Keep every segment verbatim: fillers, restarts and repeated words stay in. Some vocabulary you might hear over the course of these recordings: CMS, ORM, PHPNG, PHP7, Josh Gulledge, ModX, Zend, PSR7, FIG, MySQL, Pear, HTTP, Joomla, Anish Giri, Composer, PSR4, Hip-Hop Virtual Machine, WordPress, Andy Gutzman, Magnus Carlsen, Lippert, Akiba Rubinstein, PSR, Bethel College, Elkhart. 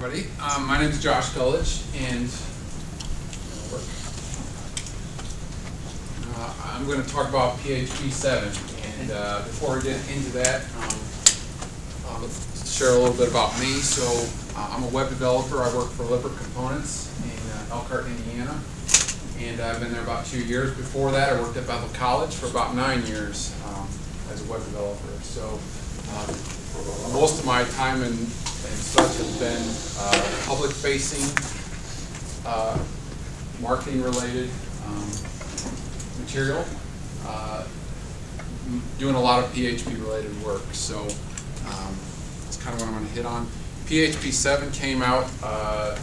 everybody. Um, my name is Josh Gulledge, and uh, I'm going to talk about P H P seven. And uh, before we get into that, um, I'll share a little bit about me. So uh, I'm a web developer. I work for Lippert Components in uh, Elkhart, Indiana, and I've been there about two years. Before that, I worked at Bethel College for about nine years um, as a web developer. So. Um, Most of my time and, and such has been uh, public-facing, uh, marketing-related um, material, uh, doing a lot of P H P-related work. So um, that's kind of what I'm going to hit on. P H P seven came out uh,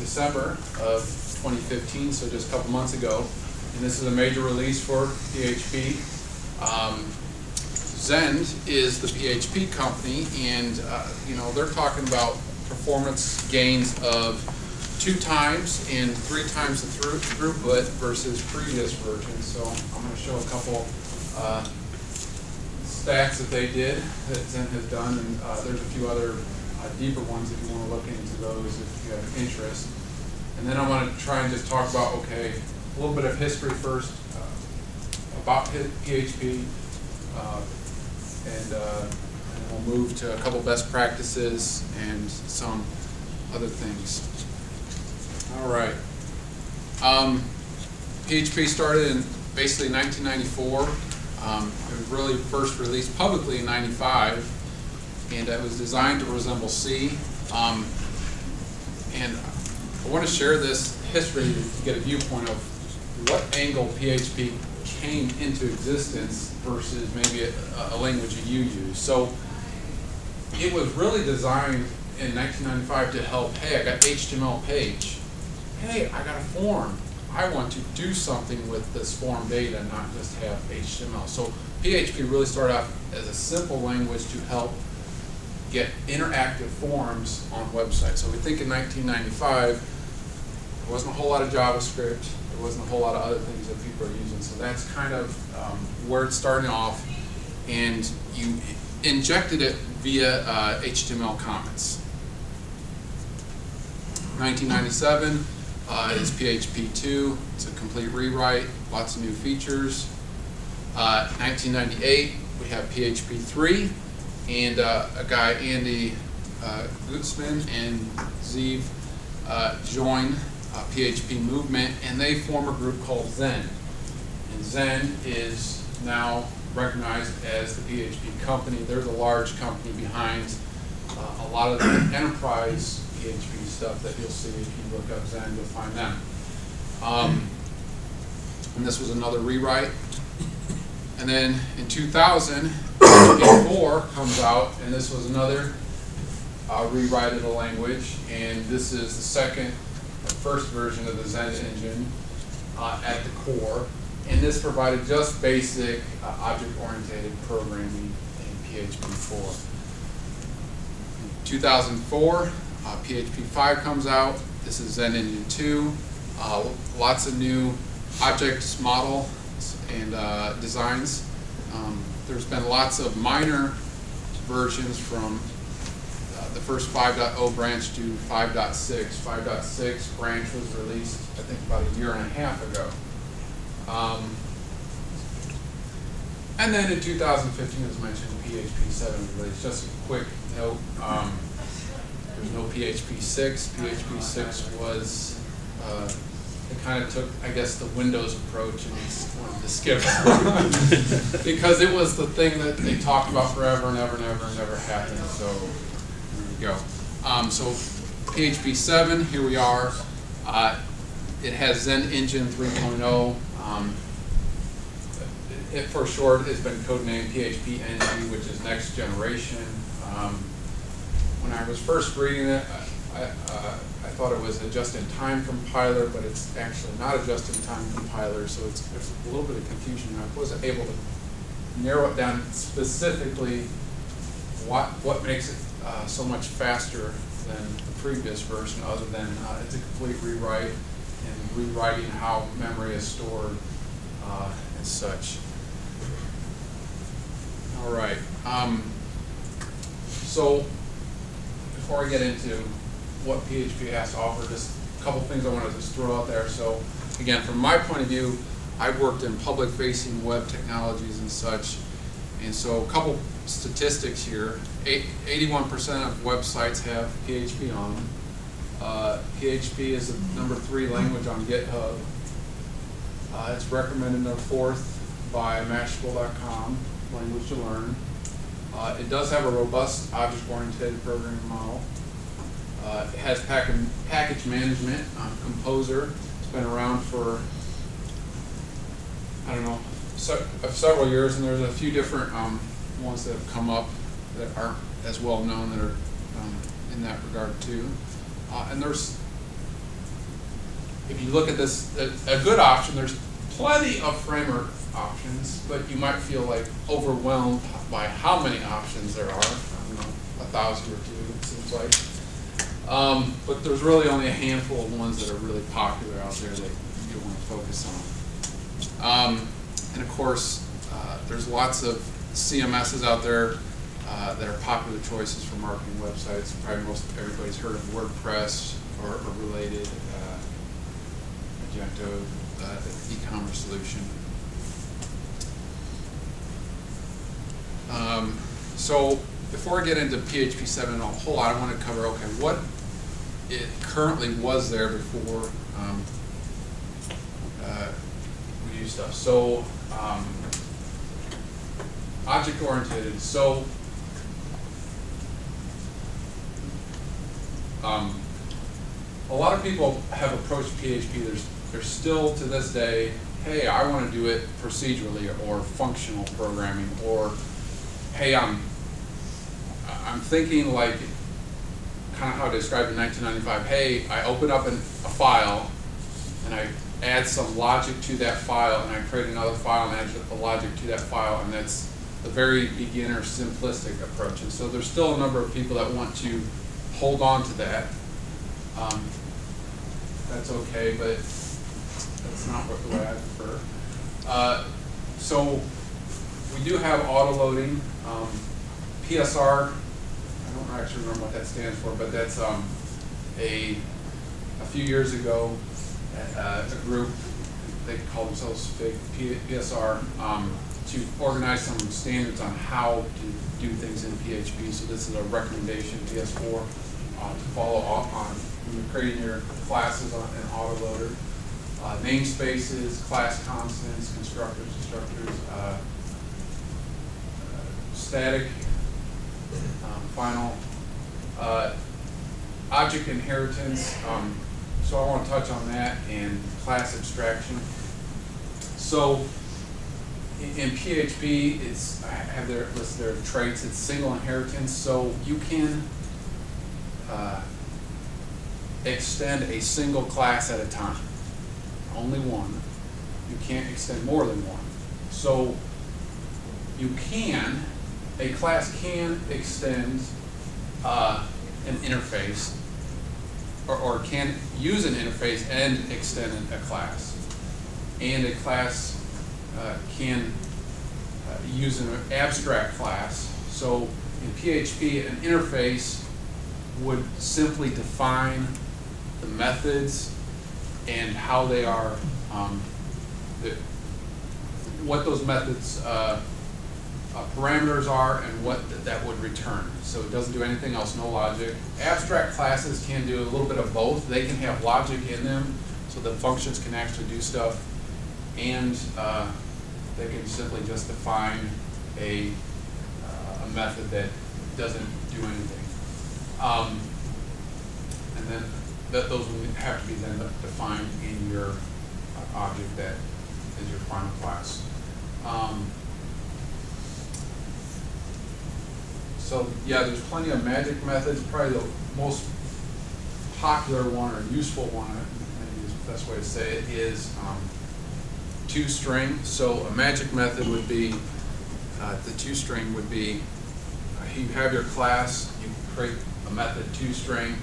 December of twenty fifteen, so just a couple months ago. And this is a major release for P H P. Um, Zend is the P H P company, and uh, you know, they're talking about performance gains of two times and three times the through throughput versus previous versions. So I'm going to show a couple uh, stats that they did, that Zend has done, and uh, there's a few other uh, deeper ones if you want to look into those if you have interest. And then I want to try and just talk about, okay, a little bit of history first uh, about P H P. Uh, And, uh, and we'll move to a couple best practices and some other things. All right. Um, P H P started in basically nineteen ninety-four. Um, it was really first released publicly in ninety-five, and it was designed to resemble C. Um, and I want to share this history to get a viewpoint of what angle P H P came into existence versus maybe a, a language that you use. So it was really designed in nineteen ninety-five to help, hey, I got H T M L page. Hey, I got a form. I want to do something with this form data, not just have H T M L. So P H P really started out as a simple language to help get interactive forms on websites. So we think in nineteen ninety-five, there wasn't a whole lot of JavaScript. There wasn't a whole lot of other things that people are using. So that's kind of um, where it's starting off. And you injected it via uh, H T M L comments. nineteen ninety-seven uh, is P H P two. It's a complete rewrite, lots of new features. Uh, nineteen ninety-eight, we have P H P three. And uh, a guy, Andy uh, Gutzman and Zeev, uh, join Uh, P H P movement, and they form a group called Zend. And Zend is now recognized as the P H P company. They're the large company behind uh, a lot of the enterprise P H P stuff that you'll see if you look up Zend, you'll find them. Um, and this was another rewrite. And then in two thousand, P H P four comes out, and this was another uh, rewrite of the language, and this is the second first version of the Zend engine uh, at the core, and this provided just basic uh, object-oriented programming in P H P four. In two thousand four, uh, P H P five comes out. This is Zend Engine two. Uh, lots of new objects, models, and uh, designs. Um, there's been lots of minor versions from the first five point oh branch to five point six. five point six branch was released, I think, about a year and a half ago. Um, and then in two thousand fifteen, as mentioned, P H P seven released. Just a quick note, um, there's no P H P six. P H P six was, uh, it kind of took, I guess, the Windows approach and just wanted to skip it. Because it was the thing that they talked about forever and ever and ever and never happened. So. Go. Um, so P H P seven, here we are. Uh, it has Zend Engine three point oh. Um, it, it for short has been codenamed P H P N G, which is next generation. Um, when I was first reading it, I, I, uh, I thought it was a just-in-time compiler, but it's actually not a just-in-time compiler, so it's, it's a little bit of confusion. I wasn't able to narrow it down specifically what, what makes it Uh, so much faster than the previous version, other than uh, it's a complete rewrite and rewriting how memory is stored uh, and such. All right. Um, so before I get into what P H P has to offer, just a couple things I want to just throw out there. So again, from my point of view, I've worked in public-facing web technologies and such, and so a couple statistics here. eighty-one percent of websites have P H P on them. Uh, P H P is the number three language on GitHub. Uh, it's recommended number fourth by Mashable dot com, language to learn. Uh, it does have a robust object-oriented programming model. Uh, it has pack package management on Composer. It's been around for, I don't know, so, uh, several years, and there's a few different um, ones that have come up that aren't as well known that are um, in that regard too. Uh, and there's, if you look at this, a, a good option, there's plenty of framework options, but you might feel like overwhelmed by how many options there are. I don't know, a thousand or two, it seems like. Um, but there's really only a handful of ones that are really popular out there that you want to focus on. Um, and of course, uh, there's lots of C M Ss out there uh, that are popular choices for marketing websites. Probably most everybody's heard of WordPress or, or related, uh, Magento, uh, e-commerce solution. Um, so before I get into P H P seven a whole lot, I want to cover, okay, what it currently was there before um, uh, we used stuff. So um, object-oriented. So um, a lot of people have approached P H P. There's, there's still to this day, hey, I want to do it procedurally or functional programming, or hey, I'm, I'm thinking like kind of how I described in nineteen ninety-five, hey, I open up an, a file and I add some logic to that file, and I create another file and add the logic to that file, and that's the very beginner simplistic approach. And so there's still a number of people that want to hold on to that. Um, that's okay, but that's not what the way I prefer. Uh, so we do have auto-loading. Um, P S R, I don't actually remember what that stands for, but that's um, a, a few years ago, uh, a group, they call themselves FIG, P S R, um, to organize some standards on how to do things in P H P. So this is a recommendation, P S four, uh, to follow up on when you're creating your classes on an autoloader. Uh, namespaces, class constants, constructors, destructors, uh, static, um, final, uh, object inheritance, um, so I want to touch on that, and class abstraction. So in, in P H P, it's, I have their list their traits, it's single inheritance, so you can uh, extend a single class at a time, only one. You can't extend more than one. So you can, a class can extend uh, an interface, or, or can use an interface and extend a class. And a class uh, can uh, use an abstract class. So in P H P, an interface would simply define the methods and how they are, um, the, what those methods uh, Uh, parameters are, and what th that would return. So it doesn't do anything else, no logic. Abstract classes can do a little bit of both. They can have logic in them, so the functions can actually do stuff, and uh, they can simply just define a, uh, a method that doesn't do anything. Um, and then th those would have to be then defined in your uh, object that is your final class. Um, So yeah, there's plenty of magic methods. Probably the most popular one or useful one, maybe is the best way to say it, is um, two-string. So a magic method would be, uh, the two-string would be, uh, you have your class, you create a method two-string.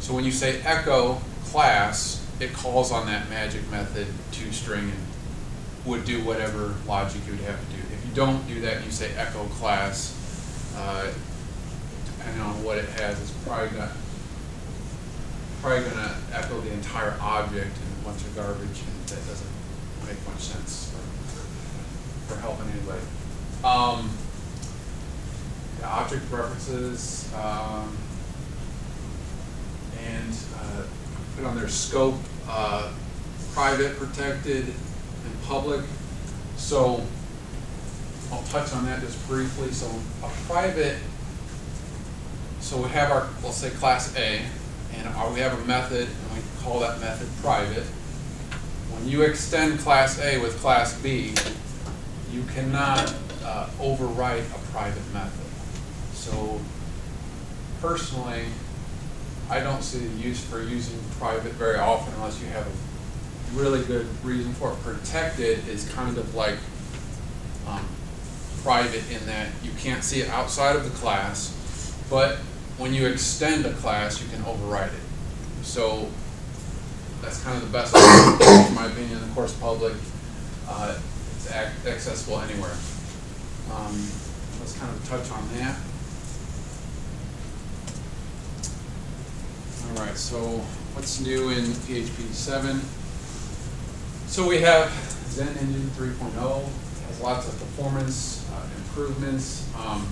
So when you say echo class, it calls on that magic method two-string and would do whatever logic you would have to do. If you don't do that, you say echo class. Uh, depending on what it has, it's probably going probably going to echo the entire object in a bunch of garbage, and that doesn't make much sense for, for helping anybody. Um, the object references, um, and uh, put on their scope, uh, private, protected, and public. So I'll touch on that just briefly. So a private, so we have our, let's say class A, and we have a method, and we call that method private. When you extend class A with class B, you cannot uh, overwrite a private method. So personally, I don't see the use for using private very often unless you have a really good reason for it. Protected is kind of like um, private in that you can't see it outside of the class, but when you extend a class, you can override it. So that's kind of the best, in my opinion. Of course, public, uh, it's ac accessible anywhere. Um, let's kind of touch on that. All right, so what's new in P H P seven? So we have Zend Engine three point oh. It has lots of performance uh, improvements. Um,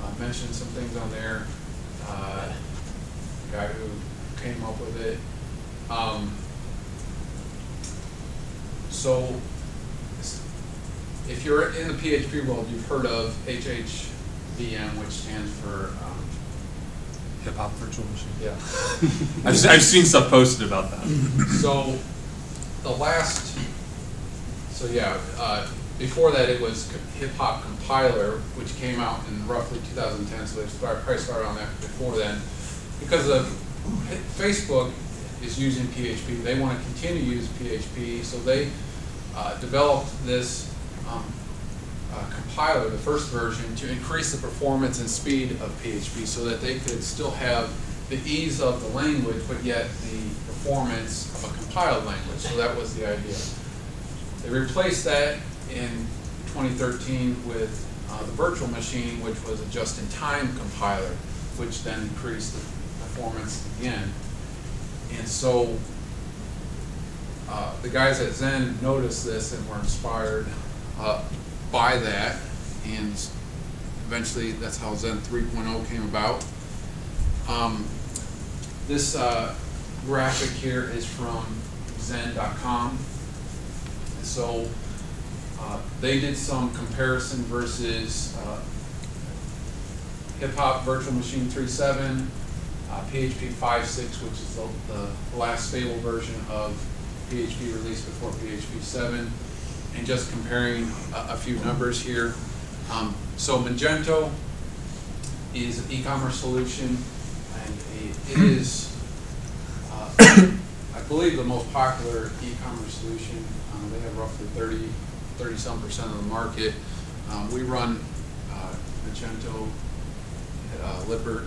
I mentioned some things on there. Uh, the guy who came up with it. Um, so if you're in the P H P world, you've heard of H H V M, which stands for um, Hip-Hop Virtual Machine. Yeah. I've, I've seen stuff posted about that. So the last, so yeah, uh, before that it was Hip-Hop Compiler, which came out in roughly two thousand ten, so they started, probably started on that before then. Because of Facebook is using P H P, they want to continue to use P H P, so they uh, developed this um, uh, compiler, the first version, to increase the performance and speed of P H P so that they could still have the ease of the language, but yet the performance of a compiled language. So that was the idea. They replaced that in twenty thirteen with uh, the virtual machine, which was a just-in-time compiler, which then increased the performance again. And so uh, the guys at Zend noticed this and were inspired uh, by that, and eventually that's how Zend three point oh came about. Um, this uh, graphic here is from Zend dot com. So Uh, they did some comparison versus uh, Hip-Hop Virtual Machine three point seven, uh, P H P five point six, which is the, the last stable version of P H P released before P H P seven, and just comparing a, a few numbers here. Um, so Magento is an e-commerce solution, and it, it is, uh, I believe, the most popular e-commerce solution. Um, they have roughly thirty some percent of the market. Um, we run uh, Magento, uh, Lippert.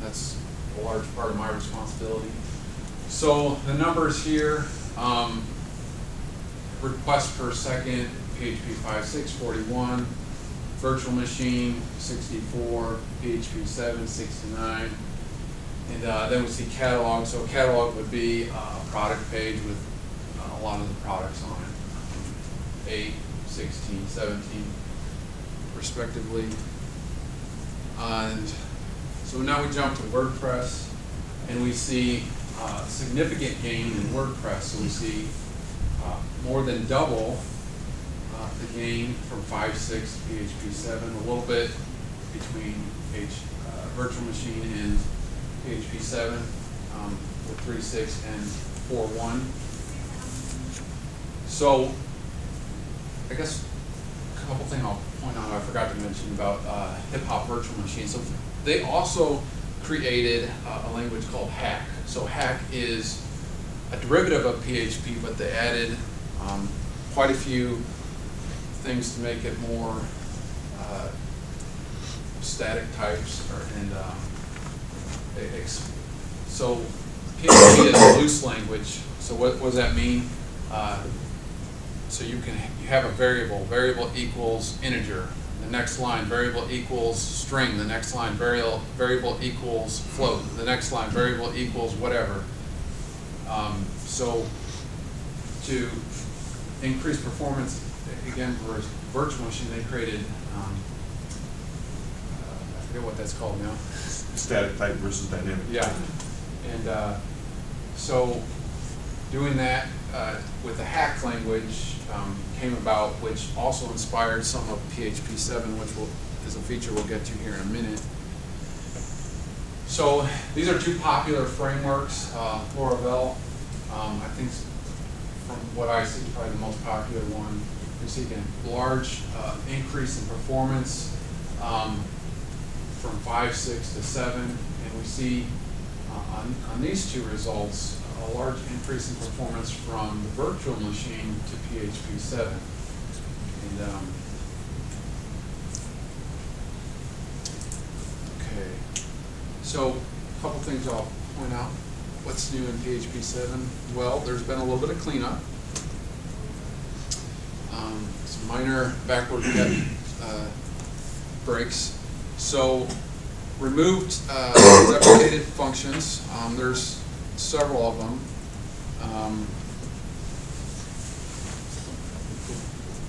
That's a large part of my responsibility. So the numbers here, um, requests per second, P H P five point six, forty-one, virtual machine, sixty-four, P H P seven, sixty-nine, and uh, then we see catalog. So catalog would be a product page with a lot of the products on it. eight, sixteen, seventeen, respectively. And so now we jump to WordPress, and we see uh, significant gain in WordPress. So we see uh, more than double uh, the gain from five point six to P H P seven, a little bit between H, uh, Virtual Machine and P H P seven, um, with three point six and four point one. So I guess a couple things I'll point out I forgot to mention about uh, Hip-Hop Virtual Machine. So they also created uh, a language called Hack. So Hack is a derivative of P H P, but they added um, quite a few things to make it more uh, static types. Or, and um, so P H P is a loose language. So what, what does that mean? Uh, So you can you have a variable. Variable equals integer. The next line, variable equals string. The next line, variable variable equals float. The next line, variable equals whatever. Um, so to increase performance, again, for a virtual machine, they created, um, uh, I forget what that's called now. Static type versus dynamic. Yeah. And uh, so doing that uh, with the Hack language um, came about, which also inspired some of P H P seven, which will, is a feature we'll get to here in a minute. So these are two popular frameworks, uh, Laravel, um, I think from what I see, probably the most popular one. You see again, large uh, increase in performance um, from five, six to seven, and we see uh, on, on these two results a large increase in performance from the virtual machine to P H P seven. And, um, okay, so a couple things I'll point out. What's new in P H P seven? Well, there's been a little bit of cleanup. Um, some minor backward step uh, breaks. So removed uh, replicated functions. Um, there's several of them. Um,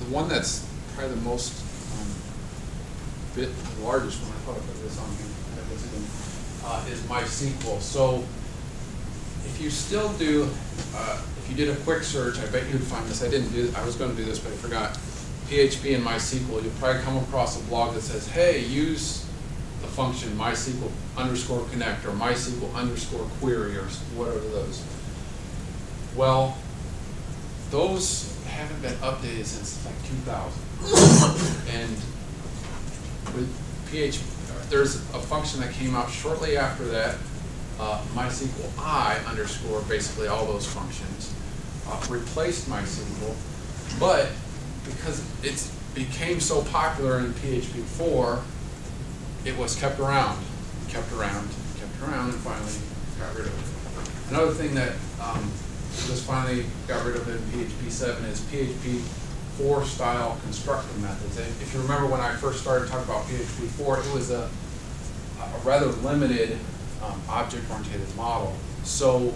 the one that's probably the most um, bit the largest one. I thought I put this on here. Uh, is MySQL. So if you still do, uh, if you did a quick search, I bet you'd find this. I didn't do. I was going to do this, but I forgot. P H P and MySQL. You'll probably come across a blog that says, "Hey, use the function MySQL underscore connect or MySQL underscore query or whatever those." Well, those haven't been updated since like two thousand. And with P H P, there's a function that came out shortly after that. Uh, MySQL I underscore basically all those functions uh, replaced MySQL, but because it became so popular in P H P four, it was kept around, kept around, kept around, and finally got rid of it. Another thing that um, just finally got rid of in P H P seven is P H P four style constructor methods. And if you remember when I first started talking about P H P four, it was a, a rather limited Um, object-oriented model. So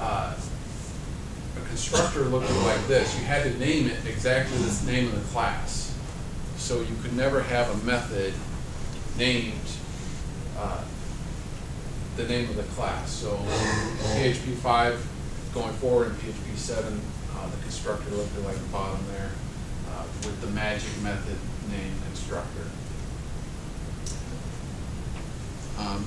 uh, a constructor looking like this, you had to name it exactly this name of the class. So you could never have a method named uh, the name of the class. So P H P five going forward and P H P seven, uh, the constructor looked like the bottom there uh, with the magic method name constructor. Um,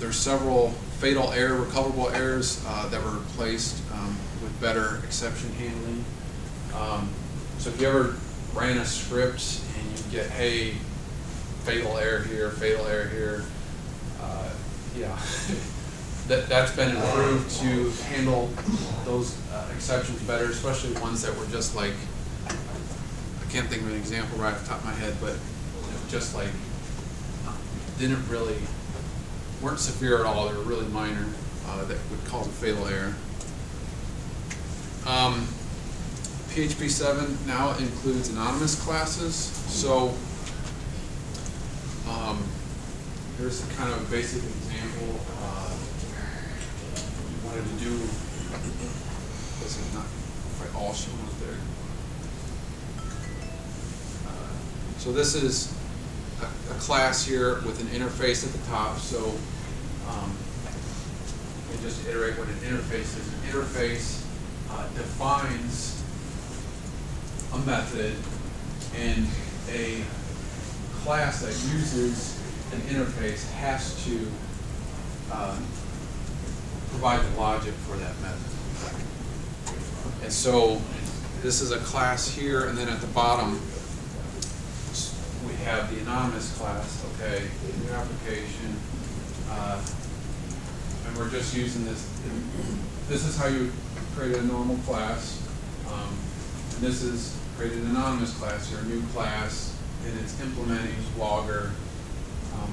There's several fatal error, recoverable errors uh, that were replaced um, with better exception handling. Um, so if you ever ran a script and you get, hey, fatal error here, fatal error here, uh, yeah, that, that's been improved to handle those uh, exceptions better, especially ones that were just like, I can't think of an example right off the top of my head, but just like didn't really, weren't severe at all, they were really minor, uh, that would cause a fatal error. Um, P H P seven now includes anonymous classes, so um, here's a kind of basic example. Uh, you wanted to do, this is not quite all shown up there. Uh, so this is a class here with an interface at the top, so um, and just iterate what an interface is. An interface uh, defines a method and a class that uses an interface has to um, provide the logic for that method. And so this is a class here, and then at the bottom we have the anonymous class, okay, new application, uh, and we're just using this. This is how you create a normal class, um, and this is created an anonymous class, or a new class, and it's implementing logger, um,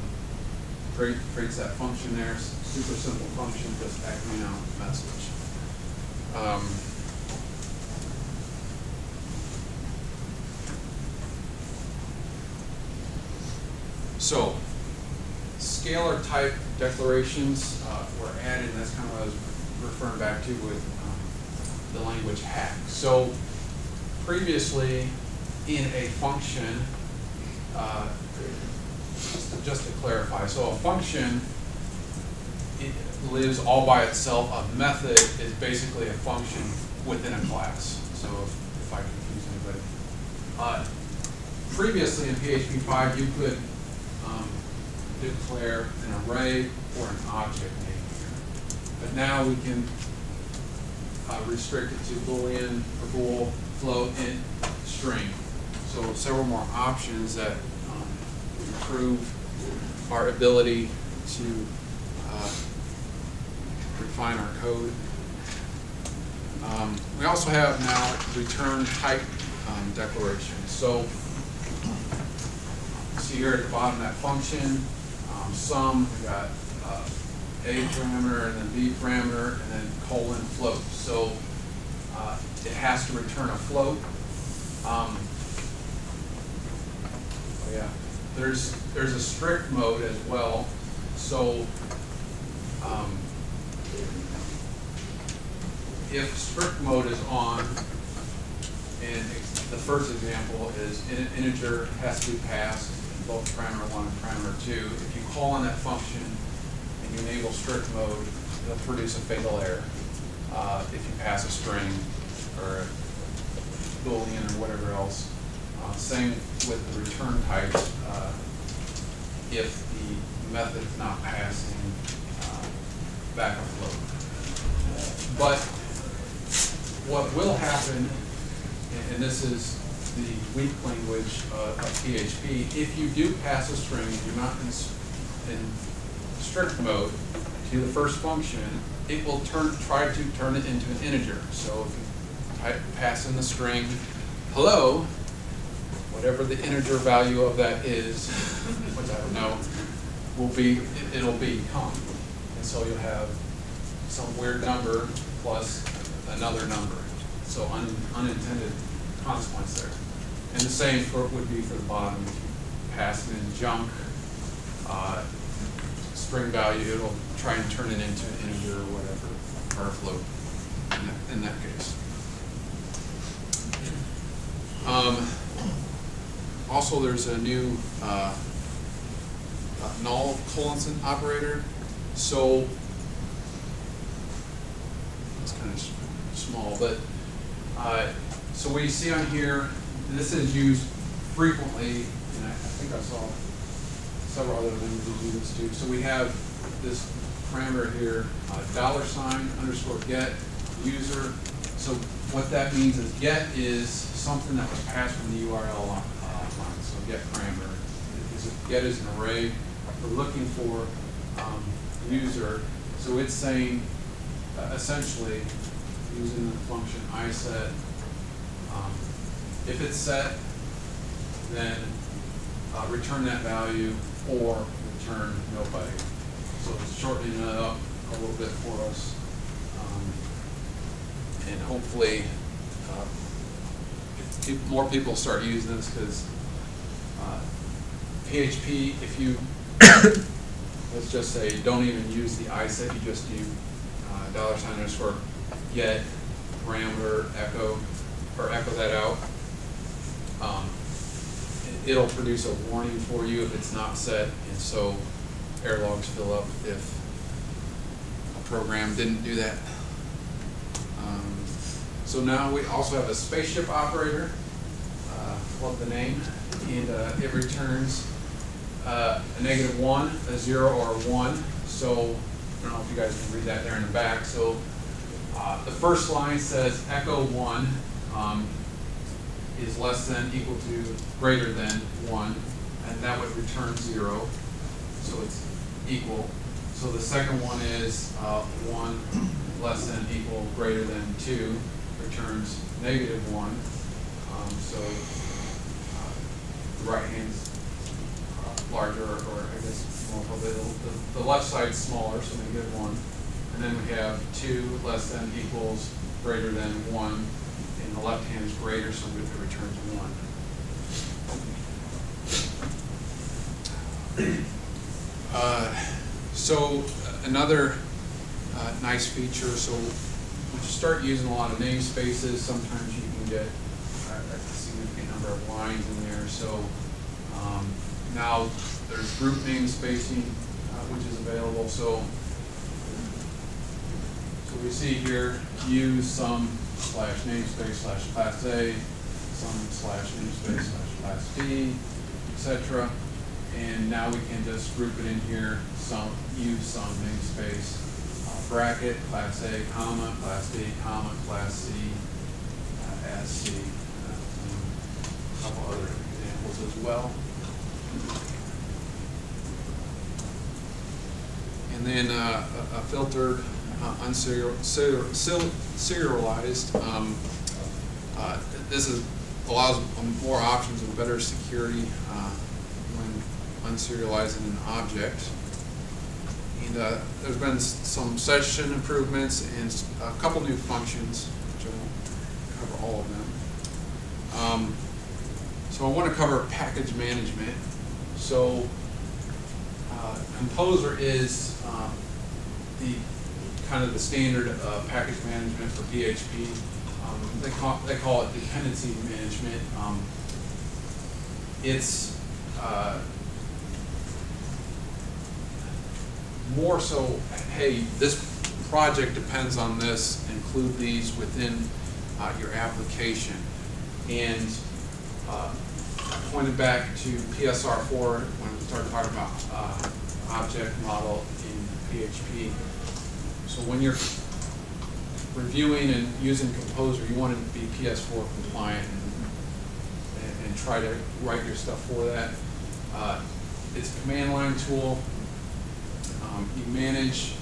create, creates that function there, super simple function, just acting out message. Um, So scalar type declarations uh, were added, and that's kind of what I was referring back to with um, the language hack. So previously in a function, uh, just, to, just to clarify, so a function, it lives all by itself. A method is basically a function within a class. So if, if I confuse anybody. Uh, previously in P H P five, you could um, declare an array or an object name here. But now we can uh, restrict it to Boolean, or bool, float, int, string. So several more options that um, improve our ability to Uh, refine our code. Um, we also have now return type um, declarations. So see here at the bottom that function, um, sum, we got uh, a parameter and then b parameter and then colon float. So uh, it has to return a float. Um, oh yeah, there's there's a strict mode as well. So Um, if strict mode is on, and the first example is in, integer has to be passed in both parameter one and parameter two, if you call on that function and you enable strict mode, it'll produce a fatal error uh, if you pass a string or a Boolean or whatever else. Uh, same with the return types. Uh, if the method is not passing, back on float. But what will happen, and this is the weak language uh, of P H P, if you do pass a string and you're not in, in strict mode to the first function, it will turn, try to turn it into an integer. So if you type, pass in the string, hello, whatever the integer value of that is, which I don't know, will be, it, it'll become. So you'll have some weird number plus another number. So un unintended consequence there. And the same for, would be for the bottom. If you pass in junk uh, string value, it'll try and turn it into an integer or whatever, or a float in that, in that case. Um, also, there's a new uh, null colon operator. So it's kind of small, but uh, so we see on here, this is used frequently, and I, I think I saw several other languages do this too. So we have this parameter here, uh, dollar sign underscore get user. So what that means is get is something that was passed from the U R L line. Uh, so get parameter. Get is an array. We're looking for um, user, so it's saying uh, essentially using the function I set. Um, if it's set, then uh, return that value or return nobody. So it's shortening it up a little bit for us, um, and hopefully uh, if, if more people start using this because uh, P H P, if you let's just say don't even use the I set, you just do uh, dollar sign underscore get parameter echo or echo that out. Um, it'll produce a warning for you if it's not set, and so error logs fill up if a program didn't do that. Um, so now we also have a spaceship operator. Uh, love the name, and uh, it returns Uh, a negative one, a zero, or a one. So I don't know if you guys can read that there in the back. So uh, the first line says echo one um, is less than, equal to, greater than one, and that would return zero. So it's equal. So the second one is uh, one less than, equal, greater than two, returns negative one. Um, so uh, the right hand is larger, or I guess more probably the, the left side's smaller, so we get one. And then we have two less than equals greater than one, and the left hand is greater, so it returns one. Uh, so another uh, nice feature, so when you start using a lot of namespaces, sometimes you can get uh, a significant number of lines in there. So um, now there's group name spacing, uh, which is available. So so we see here, use some slash namespace slash class A, some slash namespace slash class B, et cetera. And now we can just group it in here, some use some namespace, uh, bracket, class A, comma, class B, comma, class C, uh, as C, uh, a couple other examples as well. And then uh, a, a filtered, uh, unserial, serial, serial, serialized. Um, uh, this is, allows more options and better security uh, when unserializing an object. And uh, there's been some session improvements and a couple new functions, which I won't cover all of them. Um, so I want to cover package management. So uh, Composer is um, the kind of the standard uh, package management for P H P. Um, they, call, they call it dependency management. Um, it's uh, more so, hey, this project depends on this, include these within uh, your application. And uh, I pointed back to P S R four when we started talking about uh, object model in P H P. So when you're reviewing and using Composer, you want to be P S four compliant and, and, and try to write your stuff for that. Uh, it's a command line tool. Um, you manage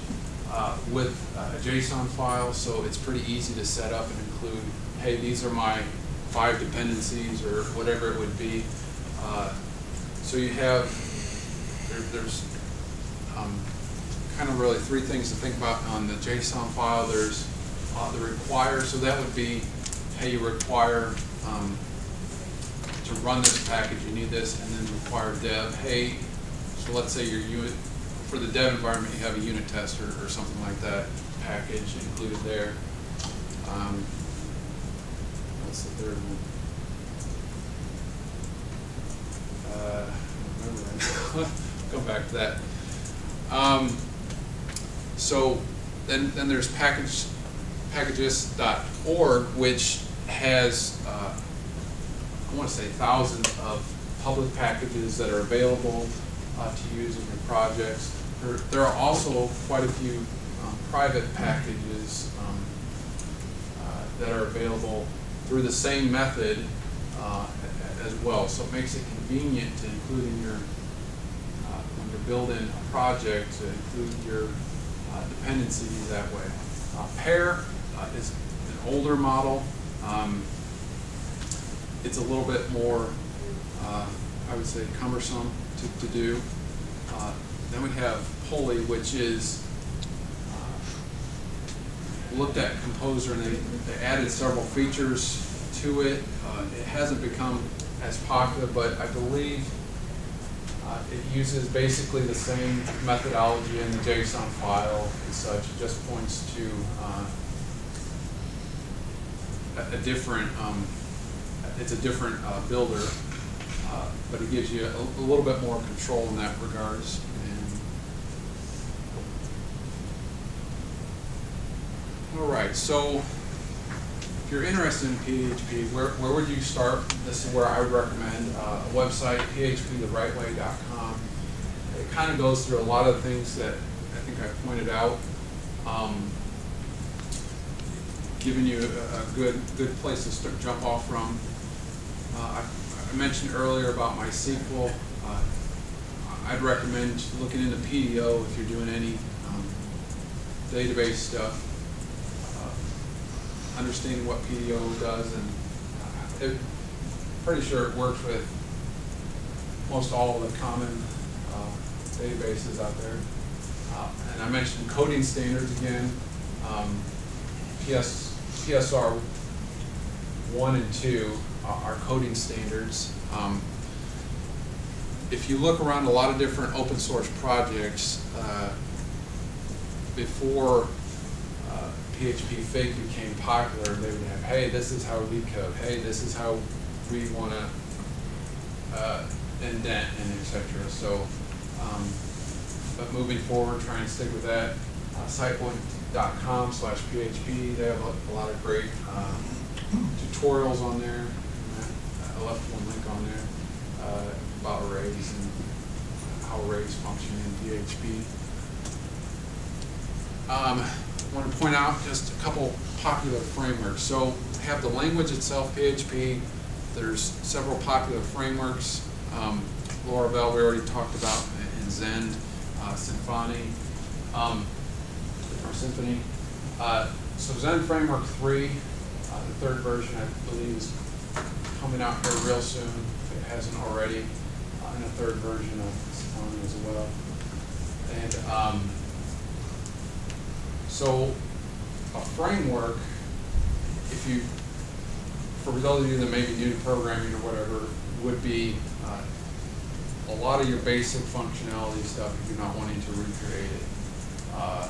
uh, with uh, a JSON file, so it's pretty easy to set up and include, hey, these are my five dependencies or whatever it would be. Uh, so you have, there, there's um, kind of really three things to think about on the JSON file. There's Uh, the require, so that would be, hey, you require um, to run this package, you need this, and then require dev, hey, so let's say your unit, for the dev environment, you have a unit tester or something like that, package included there. Um, what's the third one? Uh, I don't remember that. Go back to that. Um, so then, then there's package. packages dot org, which has, uh, I want to say, thousands of public packages that are available uh, to use in your projects. There, there are also quite a few um, private packages um, uh, that are available through the same method uh, as well. So it makes it convenient to include in your, uh, when you're building a project, to include your uh, dependencies that way. Uh, Pear uh, is an older model. Um, it's a little bit more, uh, I would say, cumbersome to, to do. Uh, then we have Pulley, which is uh, looked at Composer, and they, they added several features to it. Uh, it hasn't become as popular, but I believe uh, it uses basically the same methodology in the JSON file and such. It just points to uh, a, a different, um, it's a different uh, builder, uh, but it gives you a, a little bit more control in that regards. And all right, so if you're interested in P H P, where, where would you start? This is where I would recommend uh, a website, P H P the right way dot com. It kind of goes through a lot of things that I think I pointed out, um, giving you a, a good good place to start, jump off from. Uh, I, I mentioned earlier about MySQL. Uh, I'd recommend looking into P D O if you're doing any um, database stuff. Understanding what P D O does, and I'm pretty sure it works with most all of the common uh, databases out there. Uh, and I mentioned coding standards again. Um, P S R one and two are coding standards. Um, if you look around a lot of different open source projects, uh, before uh, P H P FIG became popular, they would have, hey, this is how we code, hey, this is how we want to uh, indent, and et cetera. So, um, but moving forward, try and stick with that. Uh, Sitepoint dot com slash P H P, they have a, a lot of great uh, tutorials on there. I left one link on there uh, about arrays and how arrays function in P H P. Um, I want to point out just a couple popular frameworks. So we have the language itself, P H P. There's several popular frameworks. Um, Laravel we already talked about, and Zend, uh, Symfony, um, or Symfony. Uh, so Zend Framework three, uh, the third version, I believe, is coming out here real soon, if it hasn't already, uh, in a third version of Symfony as well. And um, so a framework, if you, for those of you that may be new to programming or whatever, would be uh, a lot of your basic functionality stuff if you're not wanting to recreate it. Uh,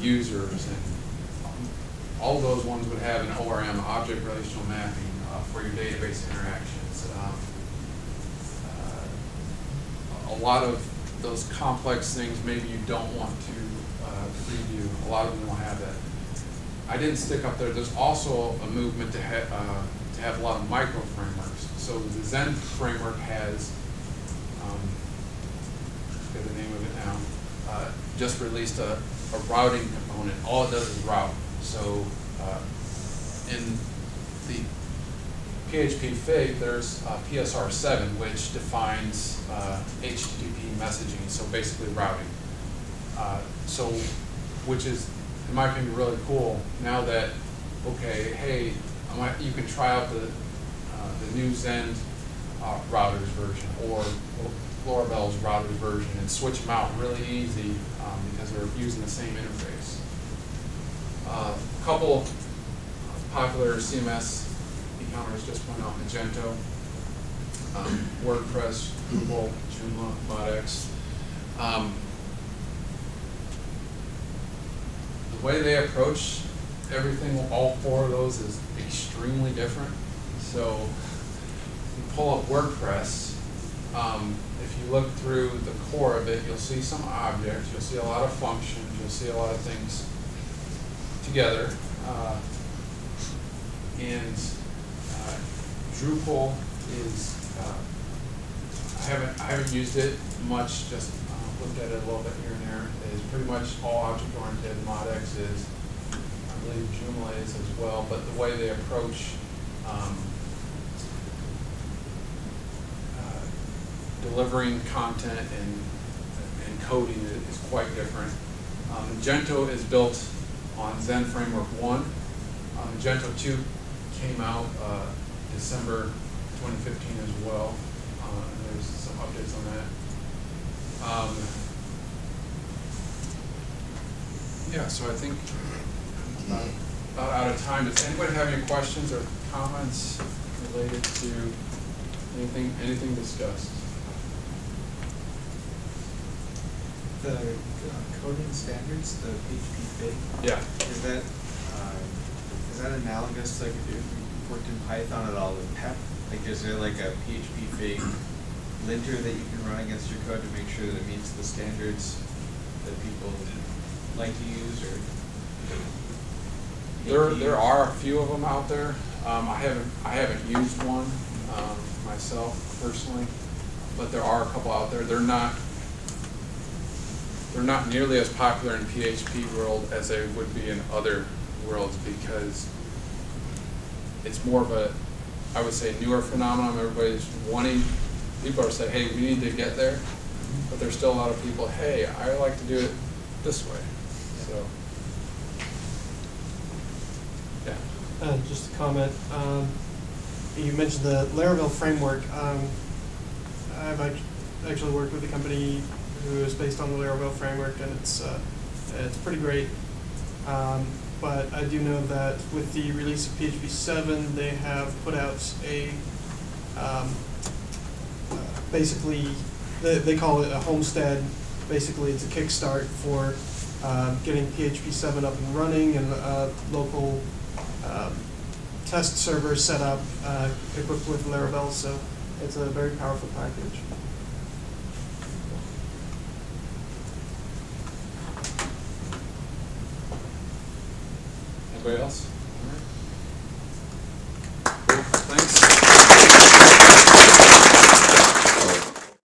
users and um, all those ones would have an O R M, object relational mapping, uh, for your database interactions. Um, uh, a lot of those complex things maybe you don't want to uh, preview. A lot of them will have that. I didn't stick up there. There's also a movement to, ha uh, to have a lot of micro frameworks. So the Zend framework has, um, let's get the name of it now, uh, just released a, a routing component. All it does is route. So uh, in the P H P FIG, there's uh, P S R seven, which defines uh, H T T P messaging, so basically routing. Uh, so, which is, in my opinion, really cool. Now that, okay, hey, I might, you can try out the uh, the new Zend uh, routers version or Laravel's routers version and switch them out really easy um, because they're using the same interface. Uh, a couple popular C M S e-commerce just went out: Magento, um, WordPress, Drupal, Joomla, ModX. Um, The way they approach everything, all four of those, is extremely different. So you pull up WordPress, um, if you look through the core of it, you'll see some objects, you'll see a lot of functions, you'll see a lot of things together. Uh, and uh, Drupal is, uh, I haven't, I haven't used it much, just uh, looked at it a little bit here and there. Is pretty much all object-oriented. ModX is, I believe Joomla is as well, but the way they approach um, uh, delivering content and, and coding is quite different. Um, Magento is built on Zend Framework one. Uh, Magento two came out uh, December twenty fifteen as well, uh, and there's some updates on that. Um, Yeah, so I think I'm about, about out of time. Does anybody have any questions or comments related to anything anything discussed? The uh, coding standards, the P H P FIG. Yeah. Is that uh, is that analogous? Like, if you worked in Python at all with PEP, like, is there like a P H P FIG linter that you can run against your code to make sure that it meets the standards that people like to use? Or there, there are a few of them out there. Um, I haven't, I haven't used one um, myself personally, but there are a couple out there. They're not, they're not nearly as popular in P H P world as they would be in other worlds because it's more of a, I would say, newer phenomenon. Everybody's wanting. People are saying, "Hey, we need to get there," but there's still a lot of people. Hey, I like to do it this way. So, yeah. Uh, just a comment. Um, you mentioned the Laravel framework. Um, I've actually worked with a company who is based on the Laravel framework, and it's uh, it's pretty great. Um, but I do know that with the release of P H P seven, they have put out a um, uh, basically, they, they call it a homestead. Basically, it's a kickstart for uh, getting P H P seven up and running, and a local um, test server set up uh, equipped with Laravel. So it's a very powerful package. Anybody else?